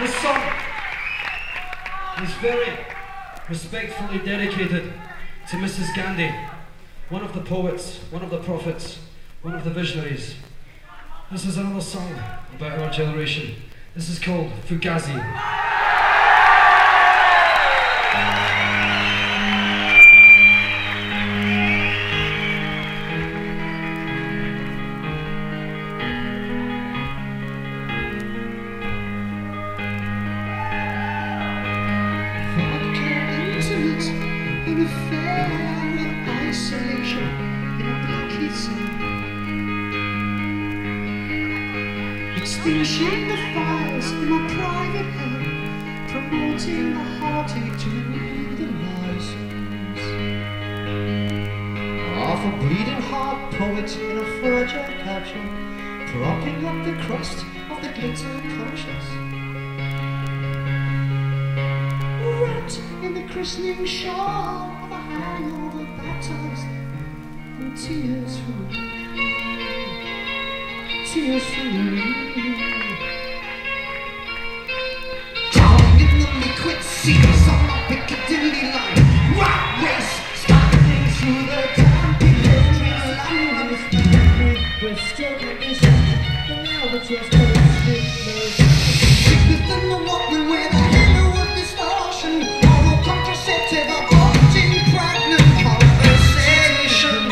This song is very respectfully dedicated to Mrs. Gandhi, one of the poets, one of the prophets, one of the visionaries. This is another song about our generation. This is called Fugazi. Extinguishing the fires in my private home, promoting the heartache to renew the license. Half a bleeding heart poet in a fragile caption, propping up the crust of the glittering conscience. Wrapped in the christening shawl of a hangover, baptized in tears from me. Tears from me. Down in the liquid seas on a Piccadilly line, rat race, stumbling through the damp electric lines. We're struggling with the albatross coast. Thicker than the Watling with a halo of distortion, oral contraceptive, aborting pregnant conversation.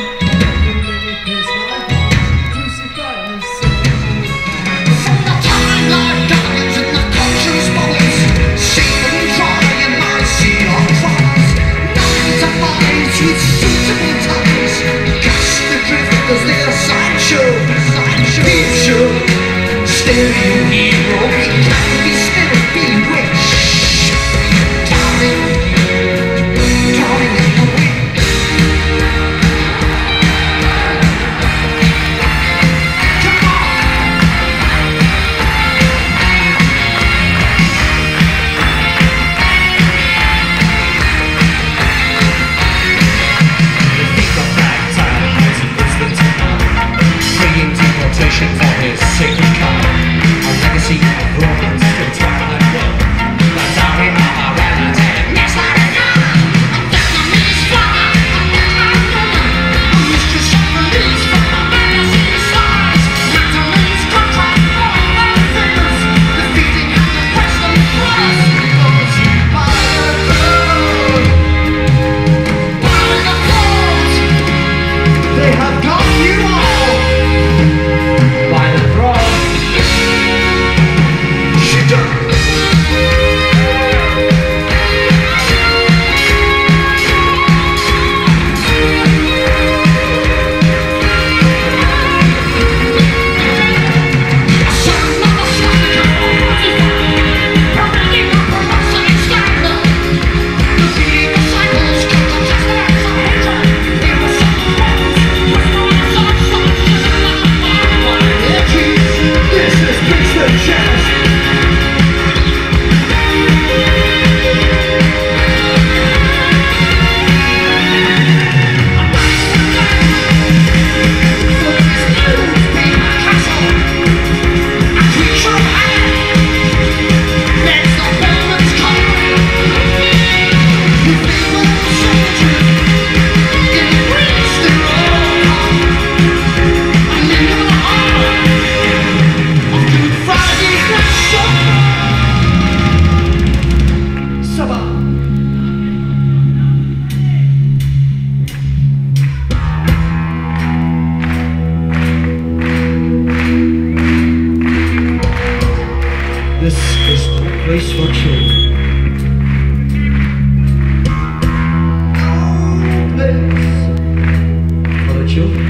Place for children. Place for the children.